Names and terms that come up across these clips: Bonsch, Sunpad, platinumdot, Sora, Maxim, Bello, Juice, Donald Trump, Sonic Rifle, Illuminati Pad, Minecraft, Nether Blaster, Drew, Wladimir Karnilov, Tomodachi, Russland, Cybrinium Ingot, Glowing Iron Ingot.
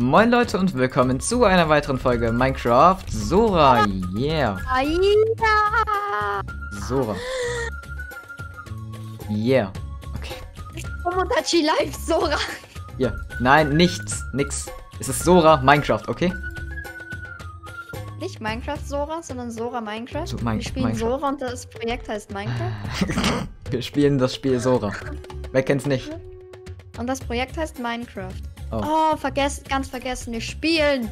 Moin Leute und willkommen zu einer weiteren Folge Minecraft Sora, yeah! Sora. Yeah. Okay. Tomodachi Live Sora. Ja. Nein, nichts. Nix. Es ist Sora Minecraft, okay? Nicht Minecraft Sora, sondern Sora Minecraft. So, wir spielen Minecraft. Sora und das Projekt heißt Minecraft. Wir spielen das Spiel Sora. Wer kennt's nicht? Und das Projekt heißt Minecraft. Oh, ganz vergessen, wir spielen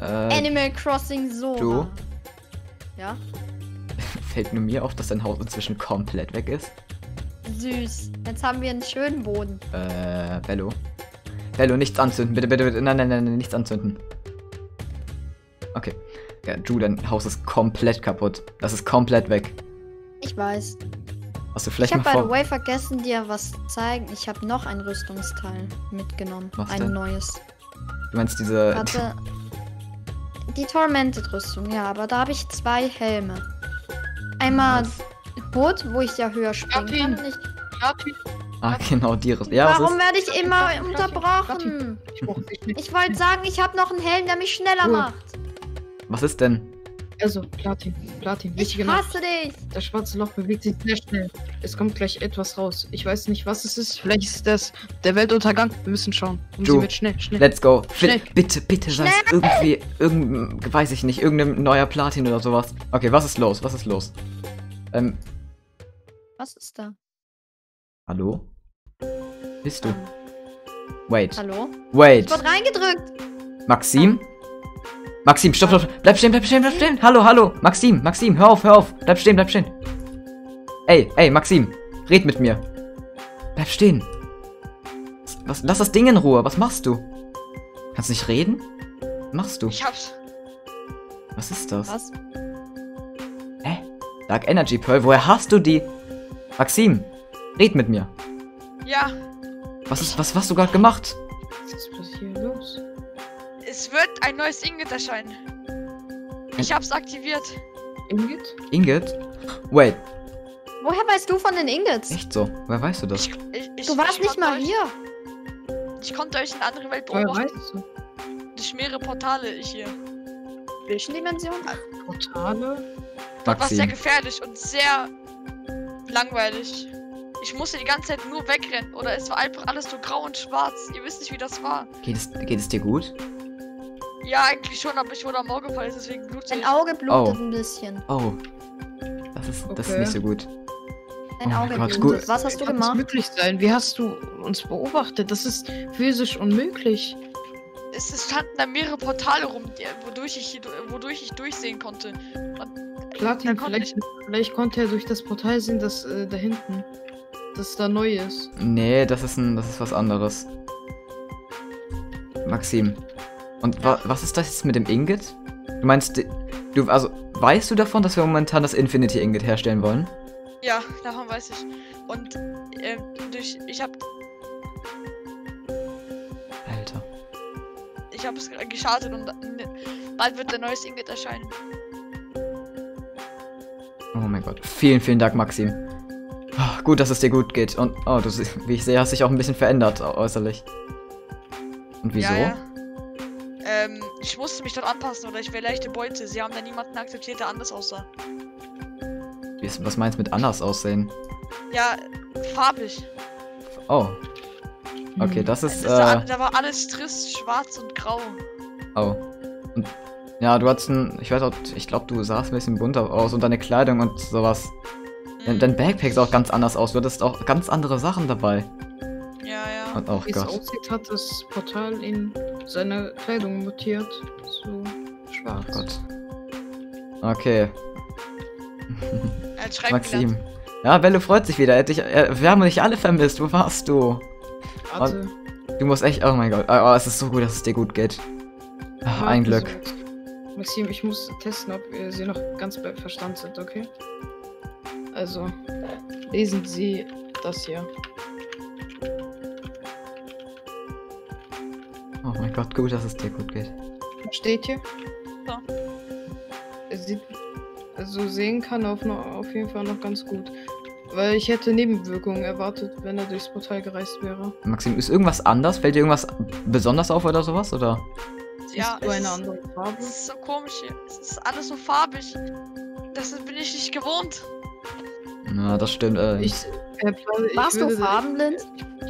Animal Crossing Sora. Du? Ja? Fällt nur mir auf, dass dein Haus inzwischen komplett weg ist. Süß. Jetzt haben wir einen schönen Boden. Bello. Bello, nichts anzünden. Bitte, bitte, bitte. Nein, nichts anzünden. Okay. Ja, Drew, dein Haus ist komplett kaputt. Das ist komplett weg. Ich weiß. Hast du vielleicht ich habe by the way vergessen, dir was zu zeigen. Ich habe noch ein Rüstungsteil mitgenommen. Was ein denn? Neues. Du meinst diese... Warte. Die Tormented-Rüstung, ja. Aber da habe ich zwei Helme. Einmal Boot, wo ich ja höher springen kann. Ah, genau, die Rüstung. Ja, warum werde ich immer unterbrochen? Ich wollte sagen, ich habe noch einen Helm, der mich schneller macht. Was ist denn? Also, Platin. Ich hasse dich! Das schwarze Loch bewegt sich sehr schnell. Es kommt gleich etwas raus. Ich weiß nicht, was es ist. Vielleicht ist das der Weltuntergang. Wir müssen schauen. Und sie wird schnell. Let's go. Schnell. Bitte, sei es irgendwie, weiß ich nicht, irgendein neuer Platin oder sowas. Okay, was ist los? Was ist da? Hallo? Bist du? Wait. Hallo? Wait. Ich wurde reingedrückt. Maxim? Ah. Maxim, stopp. Bleib stehen. Hallo. Maxim, hör auf. Bleib stehen. Ey, Maxim, red mit mir. Bleib stehen. Was, lass das Ding in Ruhe. Was machst du? Kannst nicht reden? Machst du? Ich hab's. Was ist das? Was? Hä? Dark Energy Pearl, woher hast du die? Maxim, red mit mir. Ja. Was hast du gerade gemacht? Was ist bloß hier los? Es wird ein neues Ingot erscheinen. Ich hab's aktiviert. Ingot? Wait. Woher weißt du von den Ingots? Echt so? Woher weißt du das? Du warst nicht mal hier. Ich konnte euch in eine andere Welt beobachten. Weißt du? Durch mehrere Portale hier. Welche Dimension? Portale? Das war sehr gefährlich und sehr langweilig. Ich musste die ganze Zeit nur wegrennen. Oder es war einfach alles so grau und schwarz. Ihr wisst nicht, wie das war. Geht es dir gut? Ja, eigentlich schon, aber ich wurde am Auge gefallen, deswegen blutet. Dein Auge blutet ein bisschen. Oh. Das ist nicht so gut. Dein Auge blutet. Was hast du gemacht? Das muss möglich sein. Wie hast du uns beobachtet? Das ist physisch unmöglich. Es standen da mehrere Portale rum, wodurch ich durchsehen konnte. Platin, vielleicht konnte er durch das Portal sehen, das da hinten. Das da neu ist. Nee, das ist was anderes. Maxim. Und was ist das jetzt mit dem Ingot? Du meinst, also weißt du davon, dass wir momentan das Infinity Ingot herstellen wollen? Ja, davon weiß ich. Und ich habe es gestartet und bald wird ein neues Ingot erscheinen. Oh mein Gott, vielen Dank, Maxim. Oh, gut, dass es dir gut geht. Und du siehst, wie ich sehe, hast dich auch ein bisschen verändert äußerlich. Und wieso? Ja. Ich musste mich dort anpassen oder ich wäre leichte Beute. Sie haben da niemanden akzeptiert, der anders aussah. Was meinst du mit anders aussehen? Ja, farbig. Oh. Okay, das ist. Da war alles trist, schwarz und grau. Oh. Und, ja, du hattest ich glaube, du sahst ein bisschen bunter aus und deine Kleidung und sowas. Dein Backpack sah auch ganz anders aus. Du hattest auch ganz andere Sachen dabei. Ja. Und auch, wie es aussieht, hat das Portal in seine Kleidung mutiert zu schwarz. Oh Gott. Okay. Maxim. Ja, Bello freut sich wieder. Wir haben dich alle vermisst. Wo warst du? Warte. Und du musst echt... Oh mein Gott. Oh, es ist so gut, dass es dir gut geht. Ach, ja, ein Glück. So. Maxim, ich muss testen, ob Sie noch ganz bei Verstand sind, okay? Also, lesen Sie das hier. Oh mein Gott, gut, dass es dir gut geht. Steht hier? Ja. So sehen kann auf jeden Fall noch ganz gut. Weil ich hätte Nebenwirkungen erwartet, wenn er durchs Portal gereist wäre. Maxim, ist irgendwas anders? Fällt dir irgendwas besonders auf oder sowas? Oder? Ja, ist eine andere Farbe? Es ist so komisch hier. Es ist alles so farbig. Das bin ich nicht gewohnt. Na, das stimmt. Warst du farbenblind?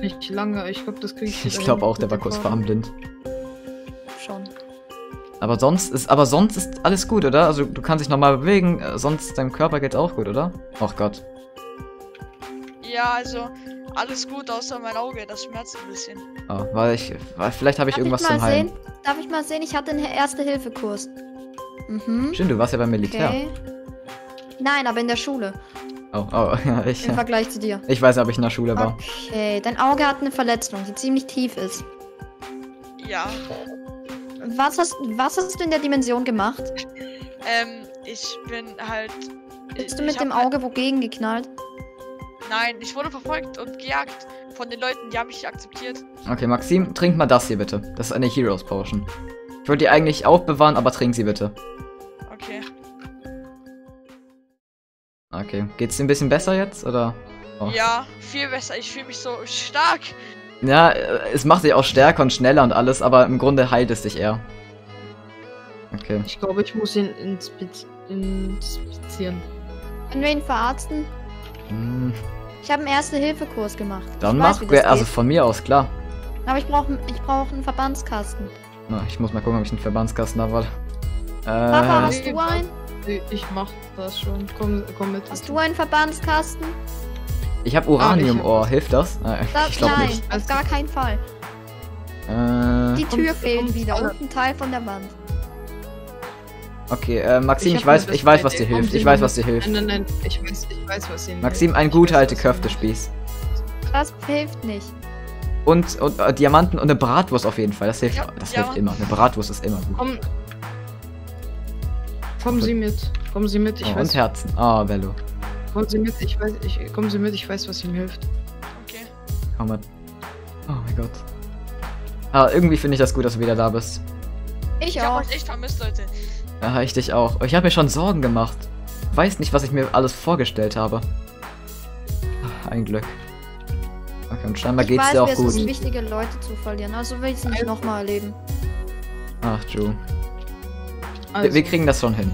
Nicht lange. Ich glaube, das kriege ich nicht. Ich glaube auch, der war kurz farbenblind. Schon. Aber sonst ist alles gut, oder? Also du kannst dich normal bewegen, sonst deinem Körper geht's auch gut, oder? Ach Gott. Ja, also alles gut außer mein Auge, das schmerzt ein bisschen. Oh, vielleicht habe ich irgendwas zum Heilen. Darf ich mal sehen? Ich hatte einen Erste-Hilfe-Kurs. Mhm. Stimmt, du warst ja beim Militär. Okay. Nein, aber in der Schule. Oh, ja, im Vergleich zu dir. Ich weiß, ob ich in der Schule war. Okay, dein Auge hat eine Verletzung, die ziemlich tief ist. Ja. Was hast du in der Dimension gemacht? Ich bin halt... Bist du mit dem Auge wogegen geknallt? Nein, ich wurde verfolgt und gejagt von den Leuten, die haben mich akzeptiert. Okay, Maxim, trink mal das hier bitte. Das ist eine Heroes Potion. Ich würde die eigentlich aufbewahren, aber trink sie bitte. Okay. Okay, geht's dir ein bisschen besser jetzt, oder? Oh. Ja, viel besser. Ich fühle mich so stark. Ja, es macht dich auch stärker und schneller und alles, aber im Grunde heilt es dich eher. Okay. Ich glaube, ich muss ihn inspizieren. Können wir ihn verarzten? Hm. Ich habe einen Erste-Hilfe-Kurs gemacht. Dann mach wir, also von mir aus, klar. Aber ich brauch einen Verbandskasten. Na, ich muss mal gucken, ob ich einen Verbandskasten habe. Papa, hast du einen? Ich mach das schon. Komm mit. Hast du einen Verbandskasten? Ich habe Uraniumohr. Hilft das? Ich glaub nein, nicht. Auf gar keinen Fall. Die Tür fehlt wieder und ein Teil von der Wand. Okay, Maxim, ich weiß, was dir hilft. Ich weiß, was dir hilft. Nein, ich weiß, was dir hilft. Maxim, ein guter alter Köftespieß. Das hilft nicht. Und Diamanten und eine Bratwurst auf jeden Fall. Das hilft immer. Eine Bratwurst ist immer gut. Kommen Sie mit. Ich weiß. Und Herzen. Ah, Bello. Kommen Sie mit, ich weiß, was ihm hilft. Okay. Komm mit. Oh mein Gott. Ah, irgendwie finde ich das gut, dass du wieder da bist. Ich auch. Ich hab euch echt vermisst, Leute. Ja, ich dich auch. Ich habe mir schon Sorgen gemacht. Weiß nicht, was ich mir alles vorgestellt habe. Ach, ein Glück. Okay, und scheinbar geht's dir auch gut. Es ist wichtige Leute zu verlieren, also will ich es nicht nochmal erleben. Ach, Drew. Also. Wir kriegen das schon hin.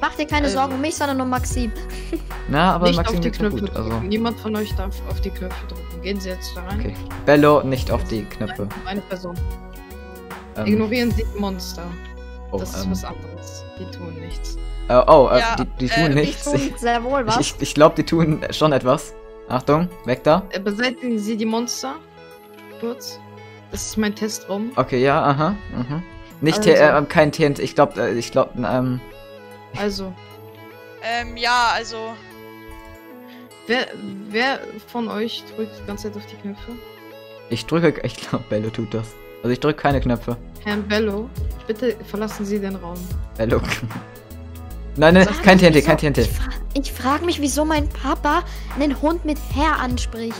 Mach dir keine Sorgen um mich, sondern um Maxim. Na, aber nicht Maxim auf die Knöpfe gut, drücken. Also. Niemand von euch darf auf die Knöpfe drücken. Gehen Sie jetzt da rein. Okay. Bello, nicht auf die Knöpfe. Eine Person. Ignorieren Sie Monster. Oh, das ist was anderes. Die tun nichts. Die tun nichts. Die tun sehr wohl was. Ich glaube, die tun schon etwas. Achtung, weg da. Beseitigen Sie die Monster. Kurz. Das ist mein Testraum. Okay, ja, aha. Nicht also. Kein TNT. Ich glaube. Also. Wer von euch drückt die ganze Zeit auf die Knöpfe? Ich glaube, Bello tut das. Also ich drücke keine Knöpfe. Herr Bello, bitte verlassen Sie den Raum. Bello. Nein, kein TNT. Ich frage mich, wieso mein Papa einen Hund mit Herr anspricht.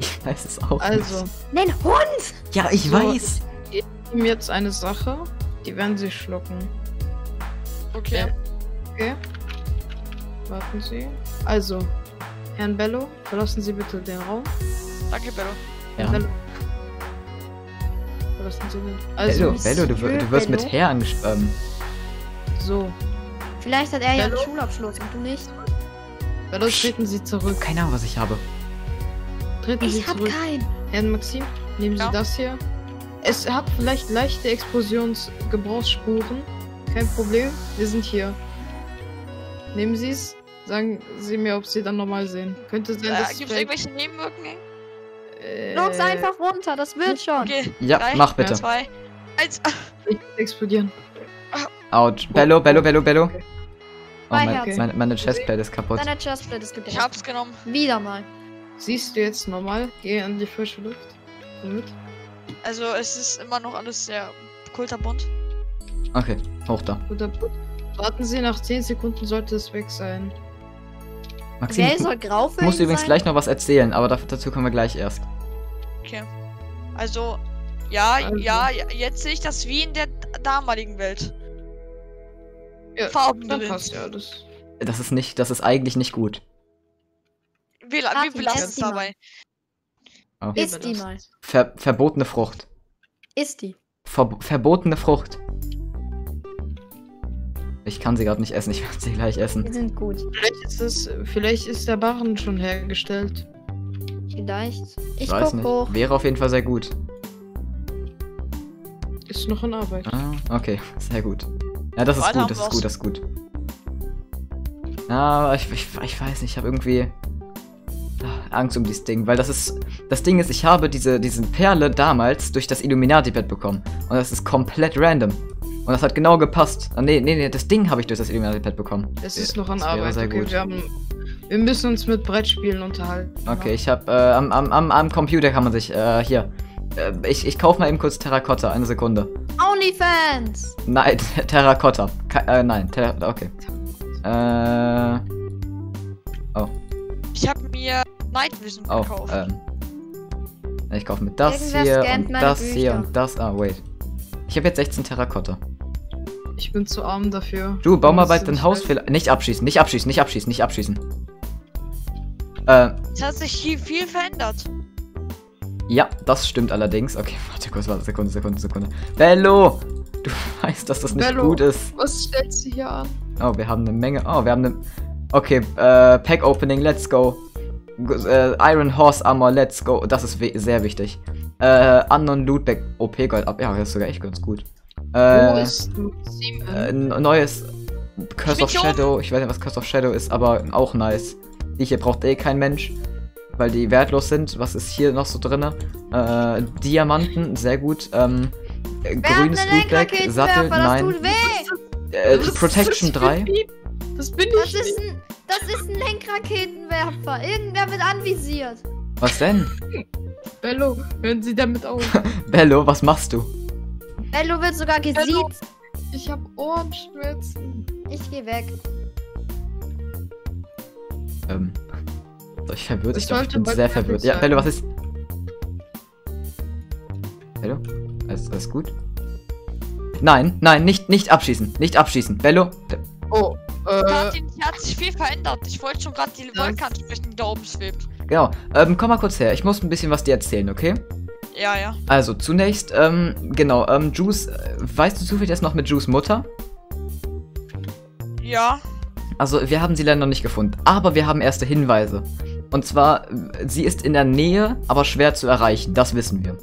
Ich weiß es auch nicht. Einen Hund! Ja, ich weiß. Ich gebe ihm jetzt eine Sache, die werden Sie schlucken. Okay. Okay. Warten Sie. Also, Herrn Bello, verlassen Sie bitte den Raum. Danke, Bello. Ja. Bello. Verlassen Sie den Raum. Also, Bello, du wirst mit Herr angesprochen. So. Vielleicht hat er ja einen Schulabschluss und du nicht. Bello, treten Sie zurück. Keine Ahnung, was ich habe. Ich hab keinen. Herrn Maxim, nehmen Sie das hier. Es hat vielleicht leichte Explosionsgebrauchsspuren. Kein Problem, wir sind hier. Nehmen Sie es, sagen Sie mir, ob Sie dann nochmal sehen. Könnte sein, dass gibt es irgendwelche Nebenwirkungen? Log's einfach runter, das wird schon. Okay. Ja, 3, mach bitte. 2, 1. Ich explodieren. Autsch. Bello. Okay. Oh, meine Chestplate ist kaputt. Deine Chestplate ist kaputt. Ich hab's genommen. Wieder mal. Siehst du jetzt normal? Geh an die frische Luft. Damit. Also, es ist immer noch alles sehr kulterbunt. Okay, hoch da. Kulterbunt. Warten Sie, nach 10 Sekunden sollte es weg sein. Maxim, ich muss übrigens gleich noch was erzählen, aber dazu kommen wir gleich erst. Okay. Also, jetzt sehe ich das wie in der damaligen Welt. Ja, das passt ja alles. Das ist eigentlich nicht gut. Wir belassen es dabei. Oh. Ist die mal. Verbotene Frucht. Ist die. Verbotene Frucht. Ich kann sie gerade nicht essen, ich werde sie gleich essen. Die sind gut. Vielleicht ist der Barren schon hergestellt. Vielleicht. Ich weiß nicht. Hoch. Wäre auf jeden Fall sehr gut. Ist noch in Arbeit. Ah, okay, sehr gut. Ja, das ist gut, das ist gut, das ist gut. Ja, aber ich weiß nicht, ich habe irgendwie Angst um dieses Ding, weil das ist... Das Ding ist, ich habe diesen Perle damals durch das Illuminati Pad bekommen. Und das ist komplett random. Und das hat genau gepasst. Ah, nee, das Ding habe ich durch das Illuminati Pad bekommen. Es ist noch an Arbeit, sehr okay, gut. Wir müssen uns mit Brettspielen unterhalten. Okay, ja. Ich habe am Computer kann man sich, hier. Ich kaufe mal eben kurz Terrakotta, eine Sekunde. OnlyFans! Nein, Terrakotta. Okay. Oh. Ich habe mir Night Vision gekauft. Ich kaufe mir das hier und das hier und das. Ah, wait. Ich habe jetzt 16 Terrakotta. Ich bin zu arm dafür. Du, Baumarbeit, dein Haus vielleicht. Nicht abschießen, nicht abschießen, nicht abschießen, nicht abschießen. Es hat sich hier viel verändert. Ja, das stimmt allerdings. Okay, warte kurz, Sekunde. Bello! Du weißt, dass das nicht gut ist. Was stellst du hier an? Oh, wir haben eine Menge. Oh, wir haben eine... Okay, Pack Opening, let's go. Iron Horse Armor, let's go. Das ist sehr wichtig. Unknown Lootback, OP Gold ab. Ja, das ist sogar echt ganz gut. Neues Curse of Shadow. Ich weiß nicht, was Curse of Shadow ist, aber auch nice. Die hier braucht eh kein Mensch, weil die wertlos sind. Was ist hier noch so drin? Diamanten, sehr gut. Grünes Lootback, Sattel, nein. Protection 3. Das bin ich. Das ist ein Lenkraketenwerfer. Irgendwer wird anvisiert. Was denn? Bello, hören Sie damit auf. Bello, was machst du? Bello wird sogar gesiezt. Ich hab Ohrenschmerzen. Ich geh weg. Ich verwirrt. Ich glaube, ich bin sehr verwirrt. Ja, Bello, was ist? Bello? Alles gut? Nein, nicht abschießen. Nicht abschießen. Bello. Oh, hat sich viel verändert. Ich wollte schon gerade die Wolke ansprechen, die da oben schwebt. Genau. Komm mal kurz her. Ich muss ein bisschen was dir erzählen, okay? Ja. Also, zunächst, genau, Juice, weißt du zufällig erst noch mit Juice Mutter? Ja. Also, wir haben sie leider noch nicht gefunden, aber wir haben erste Hinweise. Und zwar, sie ist in der Nähe, aber schwer zu erreichen, das wissen wir.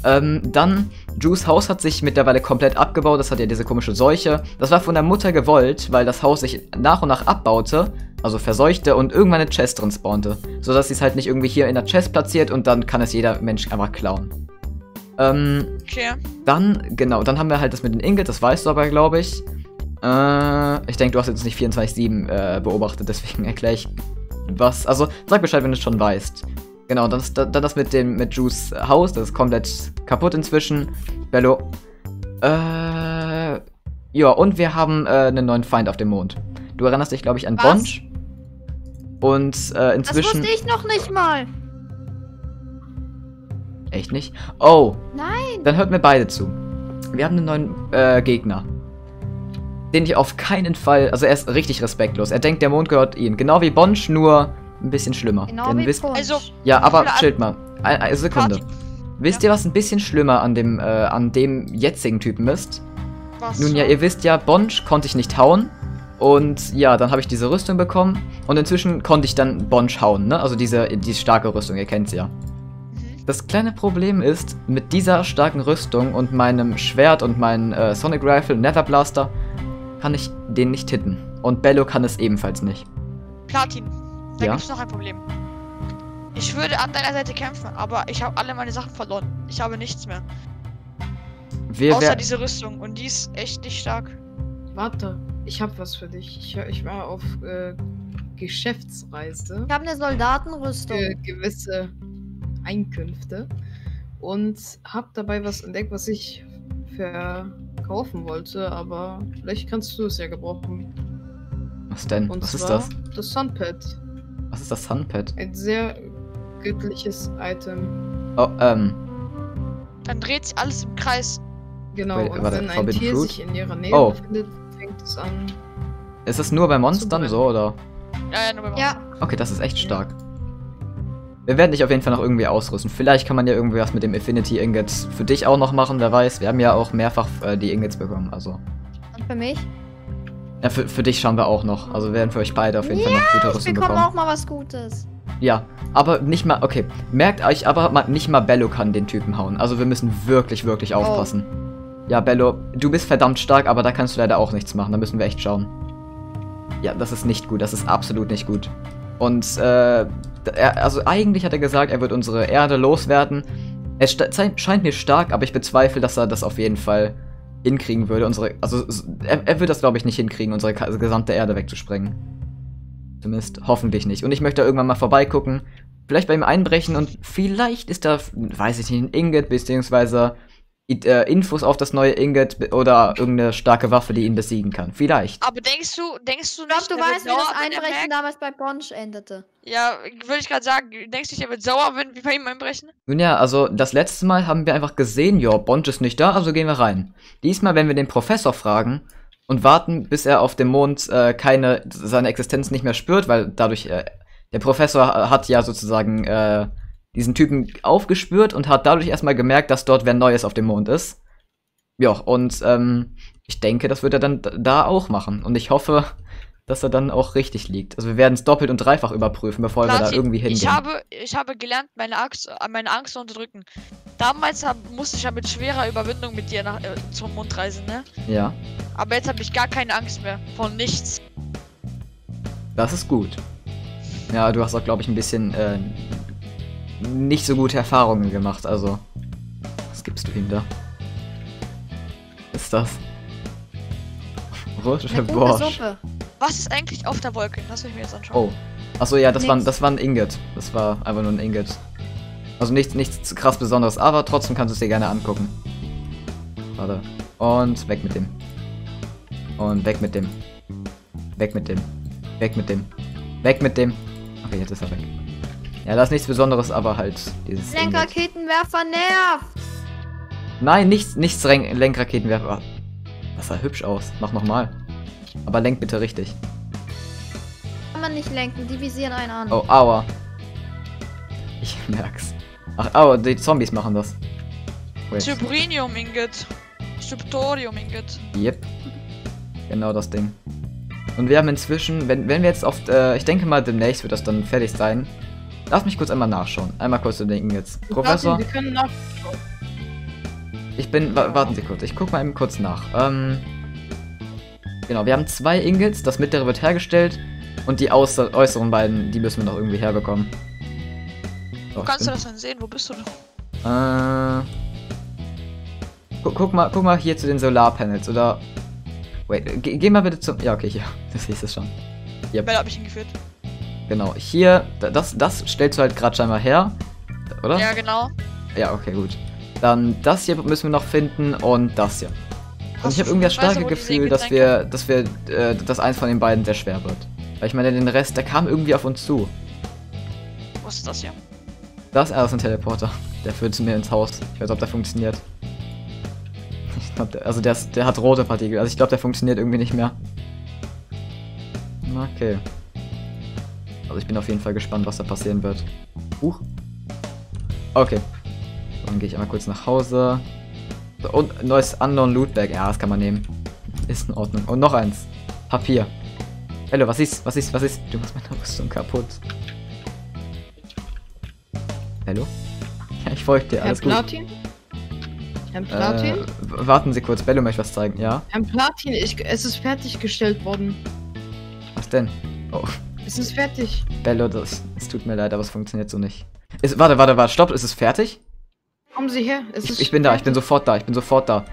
Dann, Juice Haus hat sich mittlerweile komplett abgebaut, das hat ja diese komische Seuche. Das war von der Mutter gewollt, weil das Haus sich nach und nach abbaute, also verseuchte und irgendwann eine Chest drin spawnte. Sodass sie es halt nicht irgendwie hier in der Chest platziert und dann kann es jeder Mensch einfach klauen. Okay. Dann haben wir halt das mit den Ingot, das weißt du aber, glaube ich. Ich denke, du hast jetzt nicht 24/7 beobachtet, deswegen erkläre ich was. Also, sag Bescheid, wenn du es schon weißt. Genau, dann das mit Juice Haus, das ist komplett kaputt inzwischen. Bello. Ja, und wir haben einen neuen Feind auf dem Mond. Du erinnerst dich, glaube ich, an Bonsch. Und inzwischen... Das wusste ich noch nicht mal. Echt nicht? Oh. Nein. Dann hört mir beide zu. Wir haben einen neuen Gegner. Den ich auf keinen Fall... Also er ist richtig respektlos. Er denkt, der Mond gehört ihm. Genau wie Bonsch, nur... Ein bisschen schlimmer. Genau wie also, ja, aber chillt mal. Eine Sekunde. Party. Wisst ihr, was ein bisschen schlimmer an dem jetzigen Typen ist? Was? Nun ja, ihr wisst ja, Bonsch konnte ich nicht hauen. Und ja, dann habe ich diese Rüstung bekommen. Und inzwischen konnte ich dann Bonsch hauen, ne? Also die starke Rüstung, ihr kennt sie ja. Das kleine Problem ist, mit dieser starken Rüstung und meinem Schwert und meinem Sonic Rifle, Nether Blaster, kann ich den nicht hitten. Und Bello kann es ebenfalls nicht. Platin. Da gibt's noch ein Problem. Ich würde an deiner Seite kämpfen, aber ich habe alle meine Sachen verloren. Ich habe nichts mehr. Außer diese Rüstung und die ist echt nicht stark. Warte, ich habe was für dich. Ich war auf Geschäftsreise. Ich habe eine Soldatenrüstung. Gewisse Einkünfte und habe dabei was entdeckt, was ich verkaufen wollte, aber vielleicht kannst du es ja gebrauchen. Was denn? Und was ist das? Das Sunpad. Was ist das Sunpad? Ein sehr göttliches Item. Oh, Dann dreht sich alles im Kreis. Genau, und wenn ein Tier sich in ihrer Nähe befindet, fängt es an. Ist das nur bei Monstern so, oder? Ja, nur bei Monstern. Ja. Okay, das ist echt stark. Wir werden dich auf jeden Fall noch irgendwie ausrüsten. Vielleicht kann man ja irgendwie was mit dem Infinity Ingot für dich auch noch machen, wer weiß. Wir haben ja auch mehrfach die Ingots bekommen, also. Und für mich? Ja, für dich schauen wir auch noch. Also werden für euch beide auf jeden Fall noch gute Rüstung bekommen. Auch mal was Gutes. Ja, aber nicht mal, okay. Merkt euch aber, nicht mal Bello kann den Typen hauen. Also wir müssen wirklich, wirklich aufpassen. Oh. Ja, Bello, du bist verdammt stark, aber da kannst du leider auch nichts machen. Da müssen wir echt schauen. Ja, das ist nicht gut. Das ist absolut nicht gut. Und, also eigentlich hat er gesagt, er wird unsere Erde loswerden. Er scheint mir stark, aber ich bezweifle, dass er das auf jeden Fall hinkriegen würde. Er wird das, glaube ich, nicht hinkriegen, unsere gesamte Erde wegzusprengen. Zumindest hoffentlich nicht. Und ich möchte da irgendwann mal vorbeigucken, vielleicht bei ihm einbrechen und vielleicht ist da, weiß ich nicht, ein Ingot, beziehungsweise Infos auf das neue Ingot oder irgendeine starke Waffe, die ihn besiegen kann. Vielleicht. Aber denkst du nicht, ich glaub, du weißt, wie das Einbrechen damals bei Bonsch endete. Ja, würde ich gerade sagen. Denkst du nicht, er wird sauer, wenn wir bei ihm einbrechen? Nun ja, also das letzte Mal haben wir einfach gesehen, ja, Bonsch ist nicht da, also gehen wir rein. Diesmal werden wir den Professor fragen und warten, bis er auf dem Mond seine Existenz nicht mehr spürt, weil dadurch, der Professor hat ja sozusagen, diesen Typen aufgespürt und hat dadurch erstmal gemerkt, dass dort wer Neues auf dem Mond ist. Ja, und ich denke, das wird er dann da auch machen. Und ich hoffe, dass er dann auch richtig liegt. Also wir werden es doppelt und dreifach überprüfen, bevor wir da irgendwie hingehen. Ich habe gelernt, meine Angst zu unterdrücken. Damals musste ich ja mit schwerer Überwindung mit dir zum Mond reisen, ne? Ja. Aber jetzt habe ich gar keine Angst mehr. Vor nichts. Das ist gut. Ja, du hast auch, glaube ich, ein bisschen nicht so gute Erfahrungen gemacht, also. Was gibst du ihm da? Was ist das? Rote Borsch. Was ist eigentlich auf der Wolke? Das will ich mir jetzt anschauen. Oh. Achso, ja, das war ein Ingot. Das war einfach nur ein Ingot. Also nichts krass Besonderes, aber trotzdem kannst du es dir gerne angucken. Warte. Und weg mit dem. Und weg mit dem. Weg mit dem. Weg mit dem. Weg mit dem. Okay, jetzt ist er weg. Ja, das ist nichts Besonderes, aber halt dieses Lenkraketenwerfer nervt! Nein, nichts Lenkraketenwerfer. Das sah hübsch aus. Mach nochmal. Aber lenk bitte richtig. Kann man nicht lenken, die visieren einen an. Oh, aua. Ich merk's. Ach, aua, die Zombies machen das. Cybrinium Ingot. Cyptodium Ingot. Yep. Genau das Ding. Und wir haben inzwischen, wenn wir jetzt oft, ich denke mal demnächst wird das dann fertig sein. Lass mich kurz einmal nachschauen. Einmal kurz zu denken jetzt. Professor? Sie können nachschauen. Warten Sie kurz. Ich guck mal eben kurz nach. Genau, wir haben 2 Ingots. Das mittlere wird hergestellt. Und die äußeren beiden, die müssen wir noch irgendwie herbekommen. So, Kannst du das denn sehen? Wo bist du denn? Guck mal hier zu den Solarpanels. Oder... Wait, geh mal bitte zum... Ja, okay, hier. Das hieß es schon. Yep. Bello hat mich hingeführt. Genau, hier, das stellst du halt gerade scheinbar her, oder? Ja, genau. Ja, okay, gut. Dann das hier müssen wir noch finden und das hier. Und ich habe irgendwie das starke Gefühl, dass eins von den beiden sehr schwer wird. Weil ich meine, den Rest, der kam irgendwie auf uns zu. Was ist das hier? Das ist ein Teleporter. Der führt zu mir ins Haus. Ich weiß, ob der funktioniert. Ich glaub, der hat rote Partikel. Also ich glaube, der funktioniert irgendwie nicht mehr. Okay. Also ich bin auf jeden Fall gespannt, was da passieren wird. Huch. Okay. Dann gehe ich einmal kurz nach Hause. So, und neues Unknown Lootbag. Ja, das kann man nehmen. Ist in Ordnung. Und noch eins. Papier. Bello, was ist? Du machst meine Rüstung kaputt. Bello? Ja, ich folge dir. Alles gut. Herr Platin? Warten Sie kurz. Bello möchte was zeigen, ja? Herr Platin, es ist fertiggestellt worden. Was denn? Oh. Es ist fertig. Bello, es tut mir leid, aber es funktioniert so nicht. Warte, stopp, ist es fertig? Kommen Sie her, ich bin fertig. Ich bin sofort da.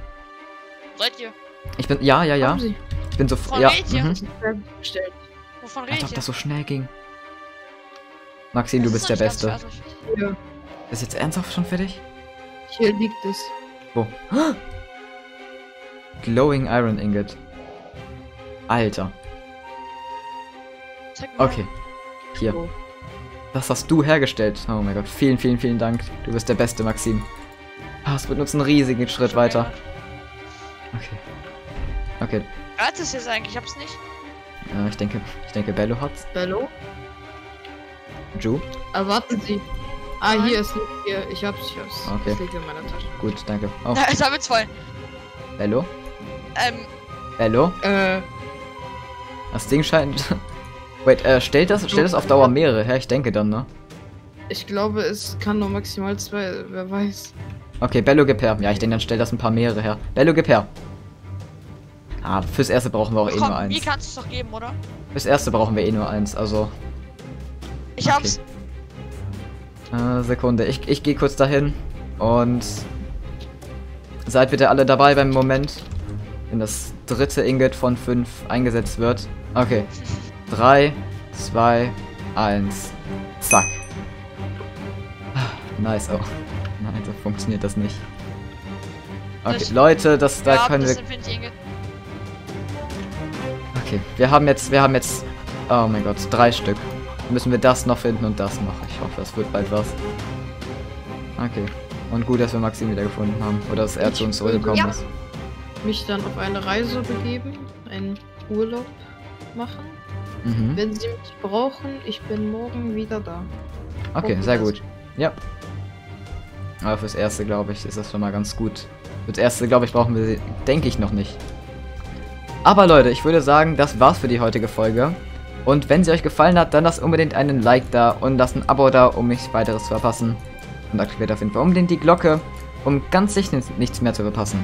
Seid ihr? Ja. Kommen Sie. Ich bin sofort, ja. Wovon redet ihr? Als ob das so schnell ging. Maxim, du bist der Beste. Ja. Ist jetzt ernsthaft schon fertig? Hier liegt es. Wo? Oh. Glowing Iron Ingot. Alter. Okay, hier. Das hast du hergestellt. Oh mein Gott, vielen, vielen, vielen Dank. Du bist der Beste, Maxim. Es wird uns einen riesigen Schritt weiter. Okay. Hat es jetzt eigentlich? Ich hab's nicht. Ja, ich denke, Bello hat's. Bello? Drew? Erwarten Sie. Ah, hier ist hier. Ich hab's. Okay. Das liegt in meiner Tasche. Gut, danke. Oh. Na, ich habe jetzt voll. Bello? Bello? Das Ding scheint... Wait, stellt das auf Dauer mehrere her? Ich denke dann, ne? Ich glaube, es kann nur maximal zwei, wer weiß. Okay, Bello gib her. Ja, ich denke, dann stellt das ein paar mehrere her. Bello gib her. Ah, fürs Erste brauchen wir auch nur eins. Mir kannst du es doch geben, oder? Fürs Erste brauchen wir eh nur eins, also... Ich hab's. Sekunde, ich gehe kurz dahin und... Seid bitte alle dabei beim Moment, wenn das dritte Ingot von 5 eingesetzt wird. Okay. 3, 2, 1. Zack. Nice, oh. Nein, so funktioniert das nicht. Okay, das Leute, das da ja, können das wir... Okay, wir haben jetzt... Oh mein Gott, 3 Stück. Müssen wir das noch finden und das noch. Ich hoffe, das wird bald was. Okay. Und gut, dass wir Maxim wieder gefunden haben. Oder dass er zu uns zurückgekommen ist. Mich dann auf eine Reise begeben, einen Urlaub machen. Mhm. Wenn sie mich brauchen, ich bin morgen wieder da. Okay, sehr gut. Ja. Aber fürs Erste, glaube ich, ist das schon mal ganz gut. Fürs Erste, glaube ich, brauchen wir sie, denke ich, noch nicht. Aber Leute, ich würde sagen, das war's für die heutige Folge. Und wenn sie euch gefallen hat, dann lasst unbedingt einen Like da und lasst ein Abo da, um nichts weiteres zu verpassen. Und aktiviert auf jeden Fall unbedingt die Glocke, um ganz sicher nichts mehr zu verpassen.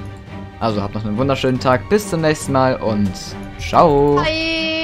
Also habt noch einen wunderschönen Tag, bis zum nächsten Mal und ciao! Bye.